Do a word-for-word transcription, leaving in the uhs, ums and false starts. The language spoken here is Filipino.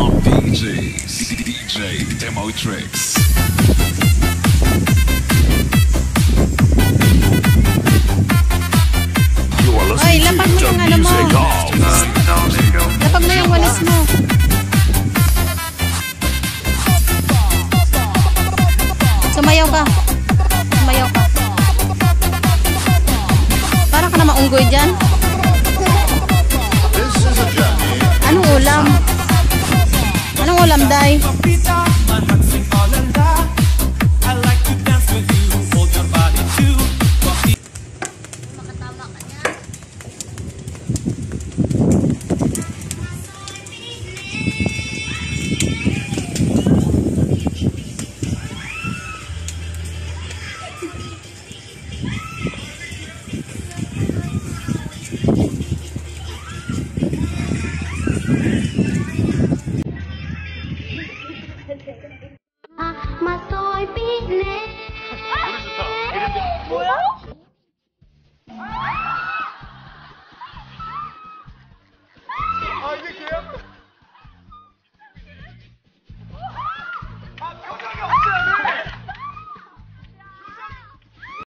Top đê js, đê jay Demo Tricks. Oi, lapag mo ng ano mo. Lapag mo yung walis mo. Sumayaw ka. Sumayaw ka. Para ka na maunggoy dyan. Anong ulam? Anong ulam, Day?